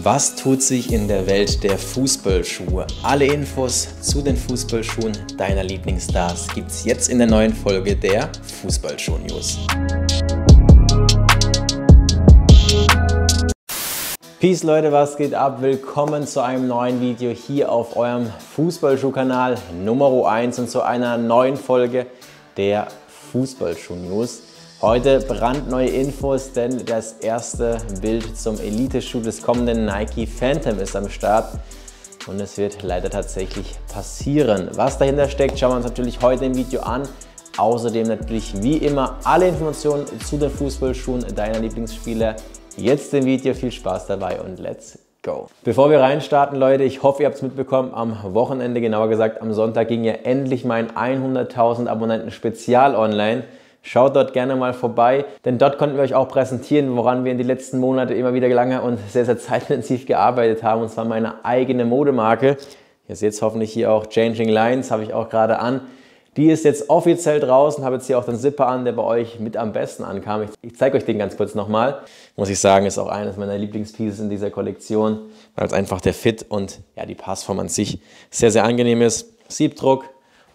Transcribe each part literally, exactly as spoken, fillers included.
Was tut sich in der Welt der Fußballschuhe? Alle Infos zu den Fußballschuhen deiner Lieblingsstars gibt's jetzt in der neuen Folge der Fußballschuh-News. Peace Leute, was geht ab? Willkommen zu einem neuen Video hier auf eurem Fußballschuh-Kanal Nummer eins und zu einer neuen Folge der Fußballschuh-News. Heute brandneue Infos, denn das erste Bild zum Elite-Schuh des kommenden Nike Phantom ist am Start und es wird leider tatsächlich passieren. Was dahinter steckt, schauen wir uns natürlich heute im Video an. Außerdem natürlich wie immer alle Informationen zu den Fußballschuhen deiner Lieblingsspieler. Jetzt im Video, viel Spaß dabei und let's go! Bevor wir reinstarten, Leute, ich hoffe, ihr habt es mitbekommen, am Wochenende, genauer gesagt am Sonntag, ging ja endlich mein hunderttausend Abonnenten Spezial online. Schaut dort gerne mal vorbei, denn dort konnten wir euch auch präsentieren, woran wir in den letzten Monaten immer wieder lange und sehr, sehr zeitintensiv gearbeitet haben, und zwar meine eigene Modemarke. Ihr seht es hoffentlich hier auch, Changing Lines, habe ich auch gerade an. Die ist jetzt offiziell draußen, habe jetzt hier auch den Zipper an, der bei euch mit am besten ankam. Ich, ich zeige euch den ganz kurz nochmal. Muss ich sagen, ist auch eines meiner Lieblingspieces in dieser Kollektion, weil es einfach der Fit und ja, die Passform an sich sehr, sehr angenehm ist. Siebdruck.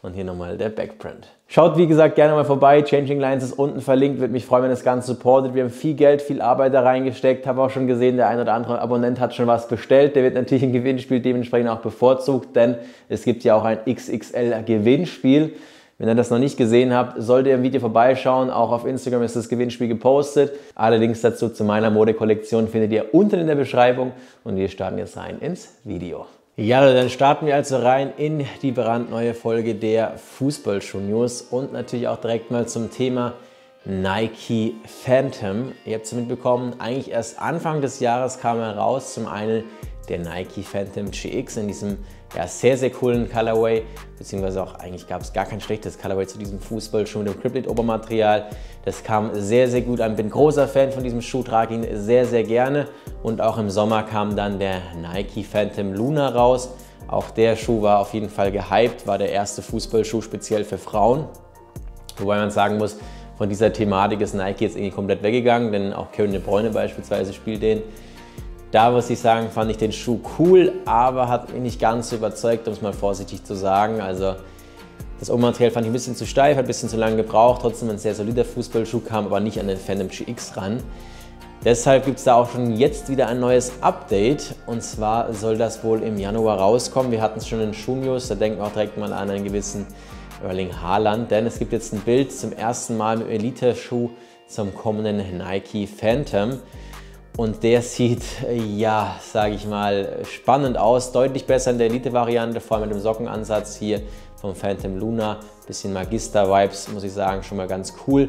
Und hier nochmal der Backprint. Schaut wie gesagt gerne mal vorbei, Changing Lines ist unten verlinkt, würde mich freuen, wenn das Ganze supportet. Wir haben viel Geld, viel Arbeit da reingesteckt, habe auch schon gesehen, der ein oder andere Abonnent hat schon was bestellt. Der wird natürlich ein Gewinnspiel dementsprechend auch bevorzugt, denn es gibt ja auch ein X X L Gewinnspiel. Wenn ihr das noch nicht gesehen habt, solltet ihr im Video vorbeischauen. Auch auf Instagram ist das Gewinnspiel gepostet. Alle Links dazu zu meiner Modekollektion findet ihr unten in der Beschreibung und wir starten jetzt rein ins Video. Ja, dann starten wir also rein in die brandneue Folge der Fußballschuh-News und natürlich auch direkt mal zum Thema Nike Phantom. Ihr habt es mitbekommen, eigentlich erst Anfang des Jahres kam heraus, zum einen der Nike Phantom G X in diesem ja, sehr, sehr coolen Colorway, beziehungsweise auch eigentlich gab es gar kein schlechtes Colorway zu diesem Fußballschuh mit dem Crylite-Obermaterial. Das kam sehr, sehr gut an. Bin großer Fan von diesem Schuh, trage ihn sehr, sehr gerne. Und auch im Sommer kam dann der Nike Phantom Luna raus. Auch der Schuh war auf jeden Fall gehypt, war der erste Fußballschuh speziell für Frauen. Wobei man sagen muss, von dieser Thematik ist Nike jetzt irgendwie komplett weggegangen, denn auch Kevin De Bruyne beispielsweise spielt den. Da muss ich sagen, fand ich den Schuh cool, aber hat mich nicht ganz so überzeugt, um es mal vorsichtig zu sagen. Also das Obermaterial fand ich ein bisschen zu steif, hat ein bisschen zu lange gebraucht, trotzdem ein sehr solider Fußballschuh, kam aber nicht an den Phantom G X ran. Deshalb gibt es da auch schon jetzt wieder ein neues Update und zwar soll das wohl im Januar rauskommen. Wir hatten es schon in Schuh-News, da denken wir auch direkt mal an einen gewissen Erling Haaland, denn es gibt jetzt ein Bild zum ersten Mal mit Elite-Schuh zum kommenden Nike Phantom. Und der sieht, ja, sage ich mal, spannend aus. Deutlich besser in der Elite-Variante, vor allem mit dem Sockenansatz hier vom Phantom Luna. Bisschen Magister-Vibes, muss ich sagen, schon mal ganz cool.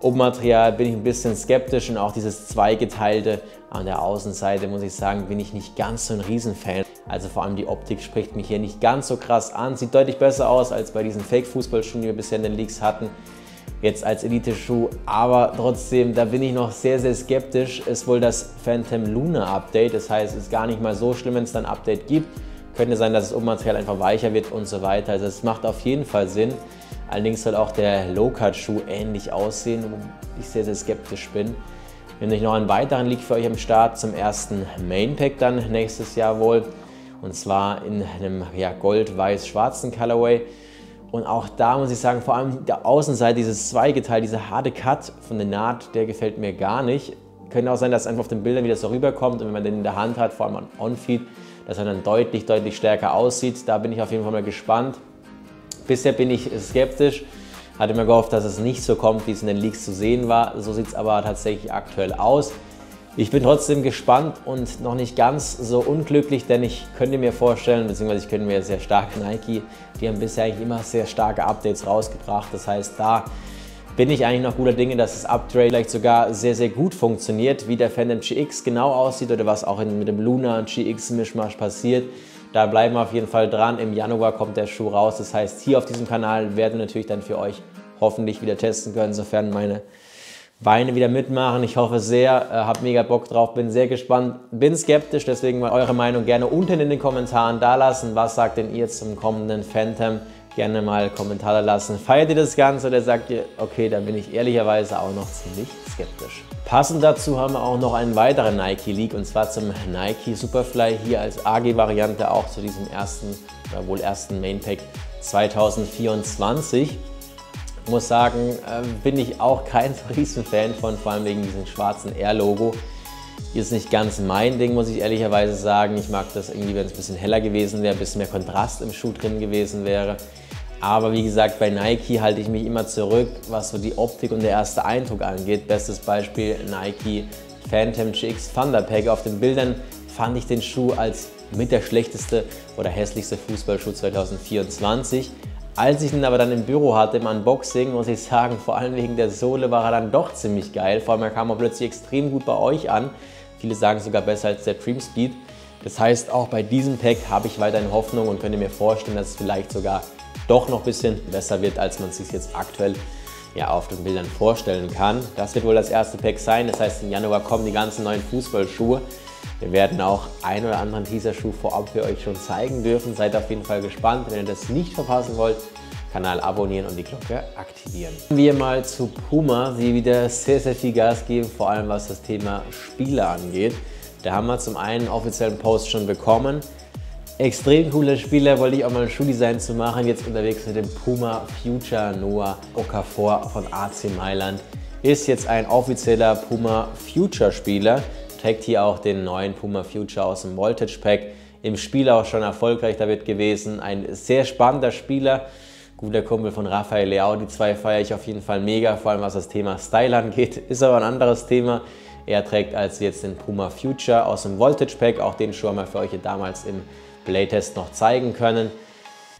Obermaterial bin ich ein bisschen skeptisch und auch dieses Zweigeteilte an der Außenseite, muss ich sagen, bin ich nicht ganz so ein Riesenfan. Also vor allem die Optik spricht mich hier nicht ganz so krass an. Sieht deutlich besser aus als bei diesen Fake-Fußballschuhen, die wir bisher in den Leaks hatten. Jetzt als Elite-Schuh, aber trotzdem, da bin ich noch sehr, sehr skeptisch, ist wohl das Phantom Luna Update. Das heißt, es ist gar nicht mal so schlimm, wenn es dann ein Update gibt. Könnte sein, dass das Obermaterial einfach weicher wird und so weiter. Also es macht auf jeden Fall Sinn. Allerdings soll auch der Low-Cut-Schuh ähnlich aussehen, wo ich sehr, sehr skeptisch bin. Wir haben nämlich noch einen weiteren Leak für euch am Start zum ersten Main-Pack dann nächstes Jahr wohl. Und zwar in einem ja, gold-weiß-schwarzen Colorway. Und auch da muss ich sagen, vor allem der Außenseite, dieses Zweigeteil, dieser harte Cut von der Naht, der gefällt mir gar nicht. Könnte auch sein, dass einfach auf den Bildern wieder so rüberkommt und wenn man den in der Hand hat, vor allem an On-Feed, dass er dann deutlich, deutlich stärker aussieht. Da bin ich auf jeden Fall mal gespannt. Bisher bin ich skeptisch, hatte mir gehofft, dass es nicht so kommt, wie es in den Leaks zu sehen war. So sieht es aber tatsächlich aktuell aus. Ich bin trotzdem gespannt und noch nicht ganz so unglücklich, denn ich könnte mir vorstellen, beziehungsweise ich könnte mir sehr stark Nike, die haben bisher eigentlich immer sehr starke Updates rausgebracht. Das heißt, da bin ich eigentlich noch guter Dinge, dass das Upgrade vielleicht sogar sehr, sehr gut funktioniert, wie der Phantom G X genau aussieht oder was auch mit dem Luna und G X-Mischmasch passiert. Da bleiben wir auf jeden Fall dran. Im Januar kommt der Schuh raus. Das heißt, hier auf diesem Kanal werden wir natürlich dann für euch hoffentlich wieder testen können, sofern meine Beine wieder mitmachen. Ich hoffe sehr, äh, habe mega Bock drauf, bin sehr gespannt, bin skeptisch, deswegen mal eure Meinung gerne unten in den Kommentaren da lassen. Was sagt denn ihr zum kommenden Phantom gerne mal Kommentare lassen. Feiert ihr das Ganze oder sagt ihr, okay, da bin ich ehrlicherweise auch noch ziemlich skeptisch. Passend dazu haben wir auch noch einen weiteren Nike Leak, und zwar zum Nike Superfly, hier als A G-Variante auch zu diesem ersten, oder wohl ersten Mainpack zweitausendvierundzwanzig. Ich muss sagen, äh, bin ich auch kein Riesenfan von, vor allem wegen diesem schwarzen R-Logo. Ist nicht ganz mein Ding, muss ich ehrlicherweise sagen. Ich mag das irgendwie, wenn es ein bisschen heller gewesen wäre, ein bisschen mehr Kontrast im Schuh drin gewesen wäre. Aber wie gesagt, bei Nike halte ich mich immer zurück, was so die Optik und der erste Eindruck angeht. Bestes Beispiel Nike Phantom G X Thunder Pack. Auf den Bildern fand ich den Schuh als mit der schlechteste oder hässlichste Fußballschuh zweitausendvierundzwanzig. Als ich ihn aber dann im Büro hatte, im Unboxing, muss ich sagen, vor allem wegen der Sohle war er dann doch ziemlich geil. Vor allem, er kam auch plötzlich extrem gut bei euch an. Viele sagen sogar besser als der Dream Speed. Das heißt, auch bei diesem Pack habe ich weiterhin Hoffnung und könnte mir vorstellen, dass es vielleicht sogar doch noch ein bisschen besser wird, als man es sich jetzt aktuell ja, auf den Bildern vorstellen kann. Das wird wohl das erste Pack sein. Das heißt, im Januar kommen die ganzen neuen Fußballschuhe. Wir werden auch einen oder anderen Teaser-Schuh vorab für euch schon zeigen dürfen. Seid auf jeden Fall gespannt. Wenn ihr das nicht verpassen wollt, Kanal abonnieren und die Glocke aktivieren. Kommen wir mal zu Puma, die wieder sehr, sehr viel Gas geben, vor allem was das Thema Spieler angeht. Da haben wir zum einen einen offiziellen Post schon bekommen. Extrem cooler Spieler, wollte ich auch mal ein Schuhdesign zu machen. Jetzt unterwegs mit dem Puma Future Noah Okafor von A C Mailand. Ist jetzt ein offizieller Puma Future Spieler. Trägt hier auch den neuen Puma Future aus dem Voltage Pack. Im Spiel auch schon erfolgreich damit gewesen. Ein sehr spannender Spieler. Guter Kumpel von Rafael Leao, die zwei feiere ich auf jeden Fall mega, vor allem was das Thema Style angeht, ist aber ein anderes Thema. Er trägt als jetzt den Puma Future aus dem Voltage Pack, auch den Schuh haben wir für euch damals im Playtest noch zeigen können.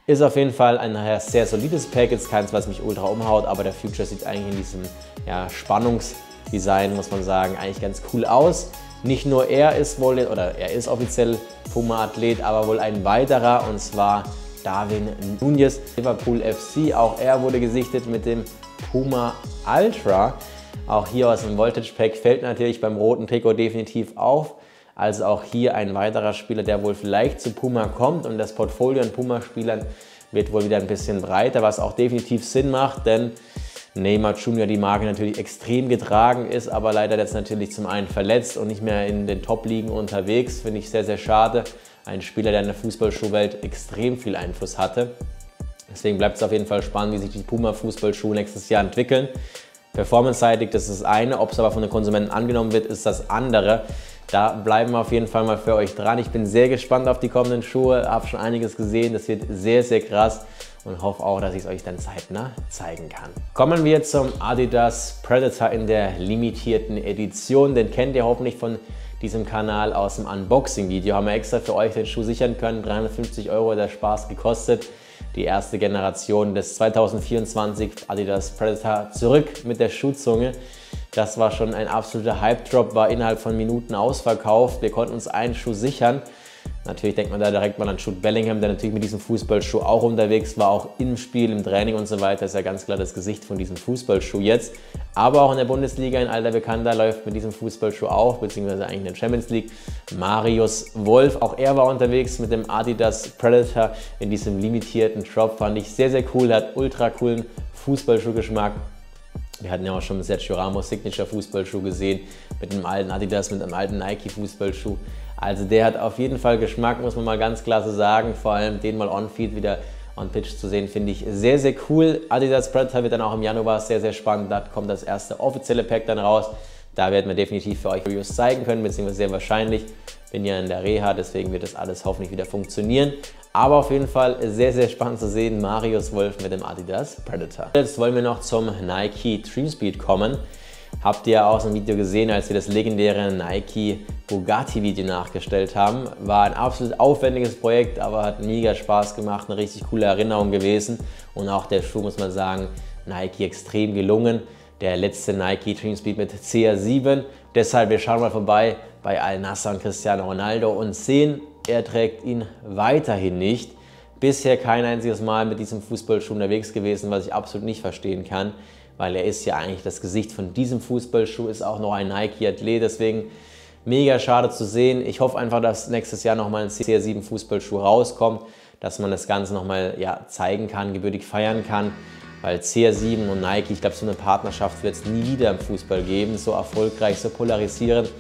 Ist auf jeden Fall ein sehr solides Pack, jetzt keins, was mich ultra umhaut, aber der Future sieht eigentlich in diesem ja, Spannungsdesign, muss man sagen, eigentlich ganz cool aus. Nicht nur er ist wohl, oder er ist offiziell Puma-Athlet, aber wohl ein weiterer, und zwar Darwin Nunes, Liverpool F C, auch er wurde gesichtet mit dem Puma Ultra. Auch hier aus dem Voltage Pack fällt natürlich beim roten Trikot definitiv auf. Also auch hier ein weiterer Spieler, der wohl vielleicht zu Puma kommt, und das Portfolio an Puma-Spielern wird wohl wieder ein bisschen breiter, was auch definitiv Sinn macht, denn Neymar Junior, die Marke natürlich extrem getragen ist, aber leider jetzt natürlich zum einen verletzt und nicht mehr in den Top-Ligen unterwegs, finde ich sehr, sehr schade. Ein Spieler, der in der Fußballschuhwelt extrem viel Einfluss hatte. Deswegen bleibt es auf jeden Fall spannend, wie sich die Puma-Fußballschuhe nächstes Jahr entwickeln. Performance-seitig, das ist das eine. Ob es aber von den Konsumenten angenommen wird, ist das andere. Da bleiben wir auf jeden Fall mal für euch dran. Ich bin sehr gespannt auf die kommenden Schuhe, habe schon einiges gesehen. Das wird sehr, sehr krass und hoffe auch, dass ich es euch dann zeitnah zeigen kann. Kommen wir zum Adidas Predator in der limitierten Edition. Den kennt ihr hoffentlich von diesem Kanal aus dem Unboxing-Video, haben wir extra für euch den Schuh sichern können. dreihundertfünfzig Euro hat der Spaß gekostet. Die erste Generation des zweitausendvierundzwanzig Adidas Predator zurück mit der Schuhzunge. Das war schon ein absoluter Hype-Drop, war innerhalb von Minuten ausverkauft. Wir konnten uns einen Schuh sichern. Natürlich denkt man da direkt mal an Jude Bellingham, der natürlich mit diesem Fußballschuh auch unterwegs war, auch im Spiel, im Training und so weiter. Ist ja ganz klar das Gesicht von diesem Fußballschuh jetzt. Aber auch in der Bundesliga, ein alter Bekannter läuft mit diesem Fußballschuh auf, beziehungsweise eigentlich in der Champions League. Marius Wolf, auch er war unterwegs mit dem Adidas Predator in diesem limitierten Drop. Fand ich sehr, sehr cool, hat ultra coolen Fußballschuhgeschmack. Wir hatten ja auch schon mit Sergio Ramos Signature Fußballschuh gesehen, mit einem alten Adidas, mit einem alten Nike Fußballschuh. Also der hat auf jeden Fall Geschmack, muss man mal ganz klar so sagen. Vor allem den mal on-feed wieder on-pitch zu sehen, finde ich sehr, sehr cool. Adidas Predator wird dann auch im Januar sehr, sehr spannend. Da kommt das erste offizielle Pack dann raus. Da werden wir definitiv für euch Videos zeigen können, beziehungsweise sehr wahrscheinlich. Bin ja in der Reha, deswegen wird das alles hoffentlich wieder funktionieren. Aber auf jeden Fall sehr, sehr spannend zu sehen, Marius Wolf mit dem Adidas Predator. Jetzt wollen wir noch zum Nike Dream Speed kommen. Habt ihr auch so ein Video gesehen, als wir das legendäre Nike Bugatti Video nachgestellt haben. War ein absolut aufwendiges Projekt, aber hat mega Spaß gemacht, eine richtig coole Erinnerung gewesen. Und auch der Schuh, muss man sagen, Nike extrem gelungen. Der letzte Nike Dream Speed mit C R sieben. Deshalb, wir schauen mal vorbei bei Al Nassr und Cristiano Ronaldo und sehen, er trägt ihn weiterhin nicht. Bisher kein einziges Mal mit diesem Fußballschuh unterwegs gewesen, was ich absolut nicht verstehen kann, weil er ist ja eigentlich das Gesicht von diesem Fußballschuh, ist auch noch ein Nike-Athlet, deswegen mega schade zu sehen. Ich hoffe einfach, dass nächstes Jahr nochmal ein C R sieben Fußballschuh rauskommt, dass man das Ganze nochmal ja, zeigen kann, gebürtig feiern kann. Weil C R sieben und Nike, ich glaube, so eine Partnerschaft wird es nie wieder im Fußball geben. So erfolgreich, so polarisierend.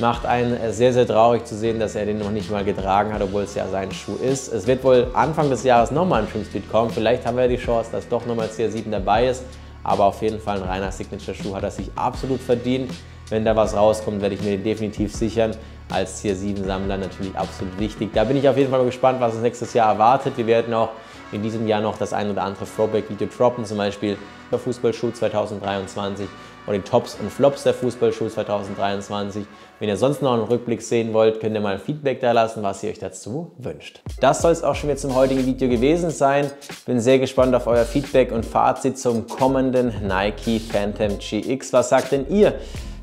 Macht einen sehr, sehr traurig zu sehen, dass er den noch nicht mal getragen hat, obwohl es ja sein Schuh ist. Es wird wohl Anfang des Jahres nochmal ein Dream Speed kommen. Vielleicht haben wir ja die Chance, dass doch nochmal C R sieben dabei ist. Aber auf jeden Fall ein reiner Signature-Schuh hat er sich absolut verdient. Wenn da was rauskommt, werde ich mir den definitiv sichern. Als C R sieben-Sammler natürlich absolut wichtig. Da bin ich auf jeden Fall mal gespannt, was uns nächstes Jahr erwartet. Wir werden auch in diesem Jahr noch das ein oder andere Throwback-Video droppen, zum Beispiel der Fußballschuh zweitausenddreiundzwanzig oder die Tops und Flops der Fußballschuh zweitausenddreiundzwanzig. Wenn ihr sonst noch einen Rückblick sehen wollt, könnt ihr mal Feedback da lassen, was ihr euch dazu wünscht. Das soll es auch schon wieder zum heutigen Video gewesen sein. Bin sehr gespannt auf euer Feedback und Fazit zum kommenden Nike Phantom G X. Was sagt denn ihr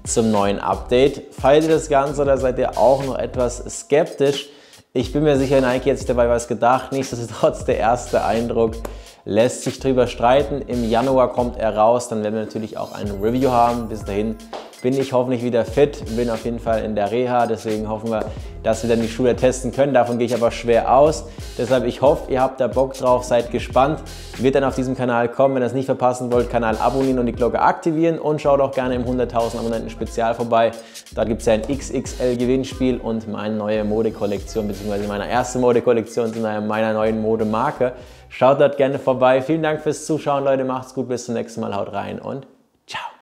zum neuen Update? Feiert ihr das Ganze oder seid ihr auch noch etwas skeptisch? Ich bin mir sicher, Nike hat sich dabei was gedacht. Nichtsdestotrotz, der erste Eindruck lässt sich drüber streiten. Im Januar kommt er raus, dann werden wir natürlich auch ein Review haben. Bis dahin bin ich hoffentlich wieder fit, bin auf jeden Fall in der Reha. Deswegen hoffen wir, dass wir dann die Schuhe testen können. Davon gehe ich aber schwer aus. Deshalb, ich hoffe, ihr habt da Bock drauf, seid gespannt. Wird dann auf diesem Kanal kommen. Wenn ihr es nicht verpassen wollt, Kanal abonnieren und die Glocke aktivieren. Und schaut auch gerne im hunderttausend Abonnenten Spezial vorbei. Dort gibt es ja ein X X L-Gewinnspiel und meine neue Modekollektion, beziehungsweise meine erste Modekollektion zu meiner neuen Modemarke. Schaut dort gerne vorbei. Vielen Dank fürs Zuschauen, Leute. Macht's gut, bis zum nächsten Mal. Haut rein und ciao.